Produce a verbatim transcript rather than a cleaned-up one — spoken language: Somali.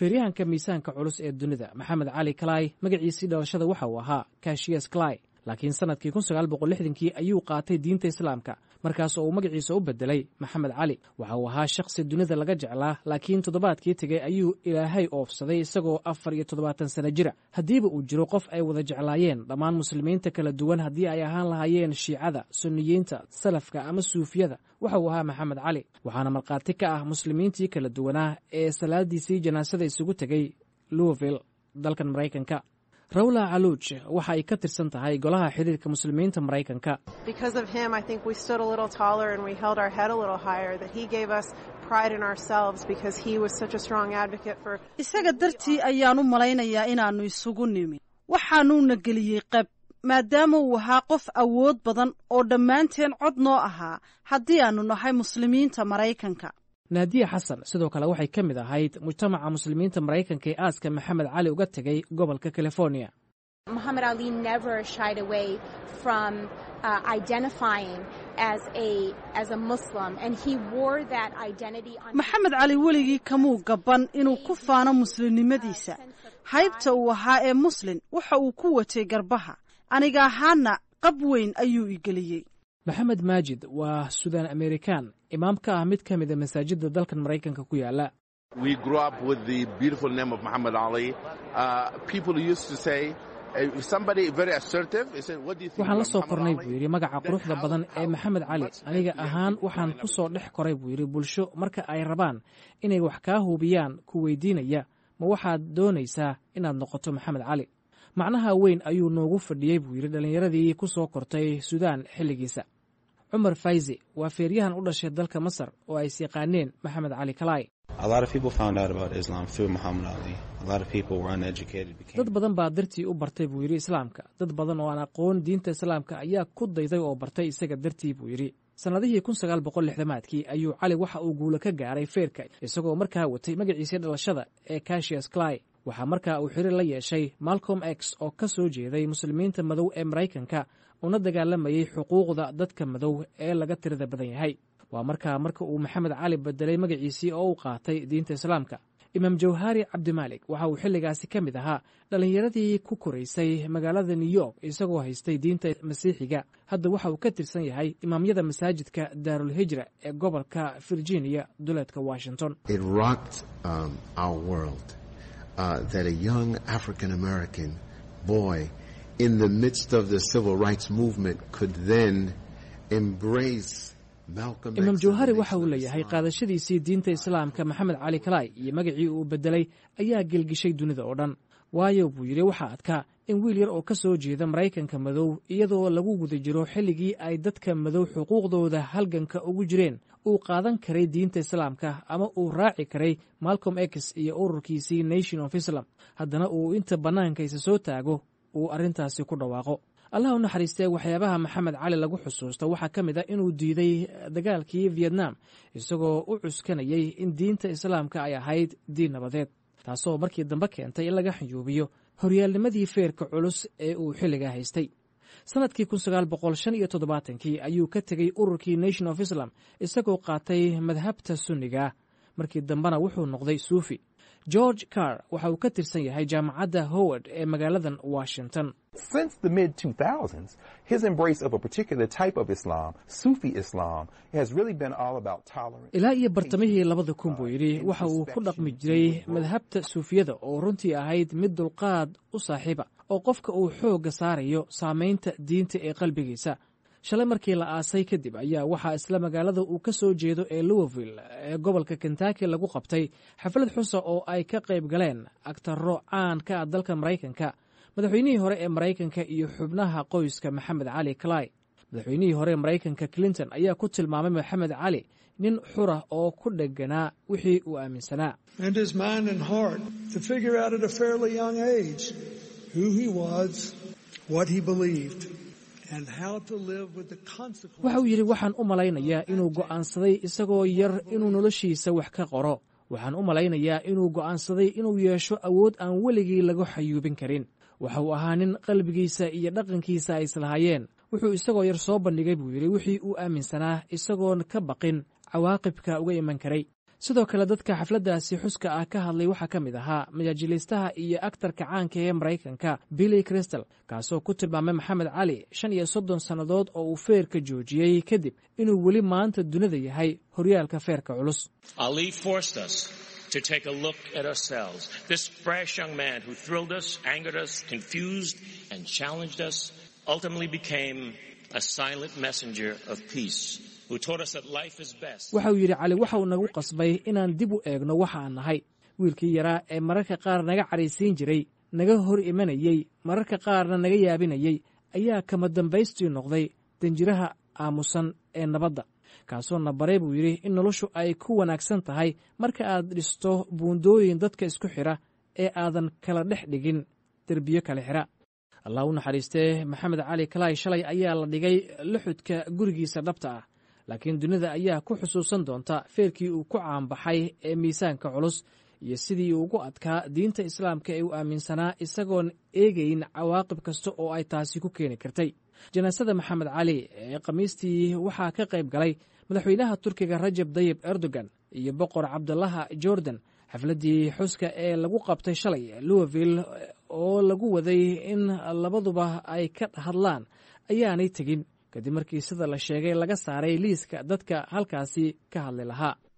feeryahanka miisaanka culus ee dunida Muhammad Ali Clay magaciisa dhalashada waxa uu ahaa Cassius Clay, laakiin sanadkii ألف وتسعمائة وستين ayuu qaatay diinta Islaamka. markaas oo magaciisa u bedelay Muhammad Ali. Waxa uu ahaa shakhsi dunida laga jeclaa, laakiin toddobaadkii tagay ayuu Ilaahay oofsaday isagoo أربعة وسبعين sano jira. Hadiiba uu jiro qof ay wada jeclaayeen dhammaan muslimiinta kala duwan hadii ay ahaan lahaayeen Shiicada, Sunniyiinta, Salafka ama Suufiyada, waxa uu ahaa Muhammad Ali. Waxaana marqaati ka ah muslimiintii kala duwanaa ee salaadiisii janaasada isugu tagay Louisville, dalkan Mareykanka. Rawla Aluch waxa ay ka tirsan tahay golaha xiriirka muslimiinta Mareykanka. Because of him I think we stood a little taller and we held our head a little higher, that he gave us pride in ourselves because he was such a strong advocate for. Isaga dartii ayaan u malaynayaa inaanu isugu nimi. Waxaanu nageliyay qab maadaama uu ahaa qof awood badan oo dhammaanteen cod noo ahaa haddii aanu nahay muslimiinta Mareykanka. Nadia Hassan sidoo kale waxay ka mid ahayd mujtamaca muslimiinta Mareykanka ee aaska Muhammad Ali uga tagay gobolka California. Muhammad Ali never shied away from uh, identifying as a as a Muslim and he wore that identity on. Muhammad Ali weligii kamuu gaban inuu ku faano muslimnimadiisa. Haybta uu ahaa ee muslim waxa uu ku watay garbaha. Aniga ahaana qab weyn ayuu i geliyay. Maxamed Maajid waa Sudan American, imaamka ah mid ka mid ah masaajidda dalkan Mareykanka ku yaala. We grew up with the beautiful name of Muhammad Ali. Uh, people used to say uh, somebody very assertive, they said what do you think? Waxaan la soo kornay buu yiri magaca quruxda badan ee Muhammad Ali. Aniga ahaan waxaan ku soo dhex koray buu yiri bulsho marka ay rabaan inay wax ka hubiyaan ku weydiinaya ma waxaad doonaysaa inaad noqoto Muhammad Ali. Macnaha weyn ayuu noogu fadhiyay buu yiri dhalinyaradii ku soo kortay Sudan xilligiisa. Umar Faizi waa feeryahan u dhashay dalka Masar oo ay siiqaaneen Muhammad Ali Clay. A lot of people found out about Islam through Muhammad Ali. A lot of people were uneducated became. Dad badan baa dartii u bartay buu yiri Islaamka. Dad badan oo aan aqoon diinta Islaamka ayaa ku dayday oo bartay isaga dartii buu yiri. Sanadihii ألف وتسعمائة وستين ayuu Ali waxa uu guul ka gaaray feerka isagoo markaa watay magaciisa dhalashada ee Cassius Clay. Waxaa markaa uu xiriir la yeeshay Malcolm X oo ka soo jeeday muslimiinta madow ee Mareykanka una dagaalamayay xuquuqda dadka madow ee laga tirada badan yahay. Waa markaa marka uu Muhammad Ali bedelay magaciisii oo uu qaatay diinta Islaamka. Imam Johar Abdul Malik waxa uu xilligaasi ka mid ahaa dhalinyaradii ku koraysay magaalada New York isagoo haystay diinta Masiixiga. Hadda waxa uu ka tirsan yahay imaamyada masaajidka Dar al-Hijra ee gobolka Virginia, duleedka Washington. It rocked um, our world. Uh, that a young African-American boy in the midst of the civil rights movement could then embrace Malcolm X. Imam Johari waxa uu leeyahay qaadashadiisii diinta Islaamka Muhammad Ali Clay iyo magacii uu bedelay ayaa gelgishay dunida oo dhan. Waayo buu yiri waxa adka in wiil yar oo ka soo jeeda Mareykanka madow iyadoo lagu guda jiro xilligii ay dadka madow xuquuqdooda halganka ugu jireen uu qaadan karay diinta Islaamka ama uu raaci karay Malcolm X iyo ururkiisii Nation of Islam. Haddana uu inta banaankiisa soo taago uu arintaasi ku dhawaaqo. Allahu naxariistay waxyaabaha Muhammad Ali lagu xusuusto waxa ka mid ah inuu diiday dagaalkii Vietnam isagoo u cuskanayay in diinta Islaamka ay ahayd diin nabadeed. Taasoo markii dambe keentay in laga xiyuubiyo horyaalnimadii feerka culus ee uu xilliga haystay. Sanadkii ألف وتسعمائة وخمسة وسبعين ayuu ka tagay ururkii Nation of Islam isagoo qaatay madhabta sunniga, markii dambena wuxuu noqday Sufi. George Carr waxa uu ka tirsan yahay jaamacadda Howard ee magaaladan Washington. Since the mid two thousands, his embrace of a particular type of Islam, Sufi Islam, has really been all about tolerance. Ilaa iyo bartamihii two thousand buu yiri waxa uu ku dhaqmi jiray madhabta Suufiyada oo runtii ahayd mid dulqaad u saaxiiba oo qofka uu xooga saarayo saameynta diinta ee qalbigiisa. Shalay markii la aasay kadib ayaa waxa isla magaalada uu ka soo jeedo ee Louisville ee gobolka Kentucky lagu qabtay xaflad xusa oo ay ka qayb galeen agtaro caan ka ah dalka Mareykanka, madaxweynihii hore ee Mareykanka iyo xubnaha qoyska Muhammad Ali Clay. Madaxweynihii hore Mareykanka Clinton ayaa ku tilmaamay Muhammad Ali nin xura oo ku dhaganaa wixii uu aaminsanaa. And his mind and heart to figure out at a fairly young age who he was, what he believed. Waxa uu yiri waxaan u malaynayaa inuu go'aansaday isagoo yar inuu noloshiisa wax ka qoro. Waxaan u malaynayaa inuu go'aansaday inuu yeesho awood aan weligii lagu xayuubin karin. Waxa uu ahaa nin qalbigiisa iyo dhaqankiisa ay islahaayeen. Wuxuu isagoo yar soo bandhigay buu yiri wixii uu aaminsanaa isagoon ka baqin cawaaqibka uga iman karay. sidoo kale dadka xafladaasi xuska ah ka hadlay waxaa ka mid ahaa majaajilaystaha iyo aktarka caanka ee Maraykanka Billy Crystal, kaasoo ku tilmaamay Maxamed Cali shan iyo soddon sannadood oo uu feerka joojiyey kadib inuu weli maanta dunida yahay horyaalka feerka culus. To take a look at ourselves, this brash young man who thrilled us, angered us, confused, and challenged us, ultimately became a silent messenger of peace, who taught us that life is best. Waxa uu yiri Cali waxa uu nagu qasbay inaan dib u eegno waxa aan nahay, wiilkii yaraa ee mararka qaar naga caraysiin jiray, naga hor imanayay, mararka qaarna naga yaabinayay, ayaa kama dambaystii noqday danjiraha aamusan ee nabadda. kaasoo na baray buu yidhi in noloshu ay ku wanaagsan tahay marka aad dhisto buundooyin dadka isku xira ee aadan kala dhex dhigin derbiyo kala xira. allah u naxariistee Maxamed Cali Clay shalay ayaa la dhigay luxudka gurigiisa dhabta ah, laakiin dunida ayaa ku xusuusan doonta feerkii uu ku caanbaxay ee miisaanka culus iyo sidii uu ugu adkaa diinta islaamka ee uu aaminsanaa isagoon eegayn cawaaqib kasta oo ay taasi ku keeni kartay. janaasada Maxamed Cali ee qamiistii waxaa ka qayb galay madaxweynaha Turkiga Recep Tayyip Erdogan iyo Bugar Abdullah Jordan xafladii xuska ee lagu qabtay shalay Louisville oo lagu waday in labaduba ay ka hadlaan ayaanay tegin kadib markii sida la sheegay laga saaray liiska dadka halkaasi ka hadli lahaa.